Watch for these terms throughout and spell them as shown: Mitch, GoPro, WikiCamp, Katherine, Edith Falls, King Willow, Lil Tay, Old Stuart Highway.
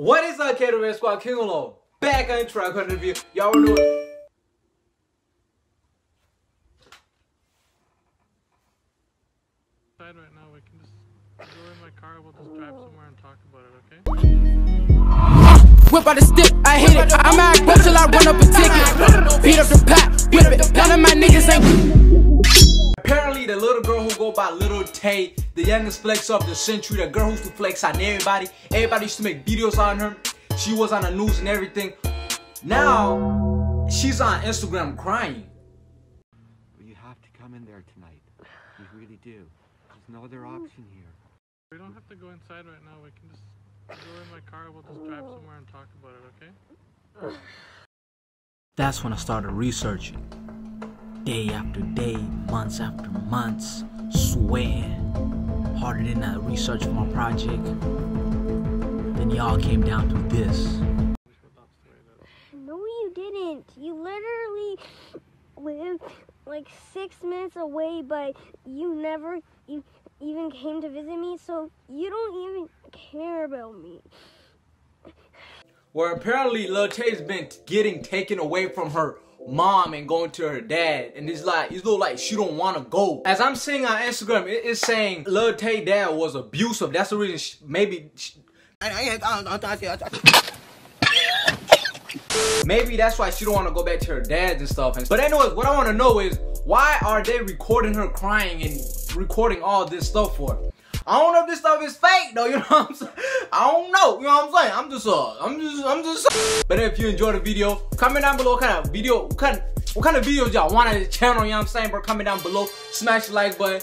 What is up, KW Squad? King Willow back on track on review. Y'all know it. Right now, we can just go in my car. We'll just drive somewhere and talk about it, okay? Whip out the stick, I hit it. I'm out quick till I run up a ticket. Beat up the pot, whip it. None of my niggas ain't. Apparently, the little girl who go by Lil Tay, the youngest flex of the century, the girl who used to flex on everybody. Everybody used to make videos on her. She was on the news and everything. Now, she's on Instagram crying. You have to come in there tonight. You really do. There's no other option here. We don't have to go inside right now. We can just go in my car. We'll just drive somewhere and talk about it, okay? That's when I started researching. Day after day, months after months, swear. Harder than I researched for my project, then y'all came down to this. No, you didn't. You literally lived like 6 minutes away, but you never even came to visit me, so you don't even care about me. Well, apparently Lil Tay's been getting taken away from her mom and going to her dad, and it's like, you look like she don't want to go. As I'm seeing on Instagram, it's saying Lil Tay dad was abusive. That's the reason she, maybe she, maybe that's why she don't want to go back to her dad's and stuff. But anyways, what I want to know is, why are they recording her crying and recording all this stuff for her? I don't know if this stuff is fake though, you know what I'm saying? I don't know, you know what I'm saying? I'm just. But if you enjoyed the video, comment down below what kind of videos y'all want on this channel, you know what I'm saying, bro? Comment down below, smash the like button,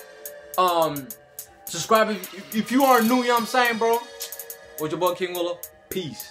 subscribe if you are new, you know what I'm saying, bro? With your boy King Willow, peace.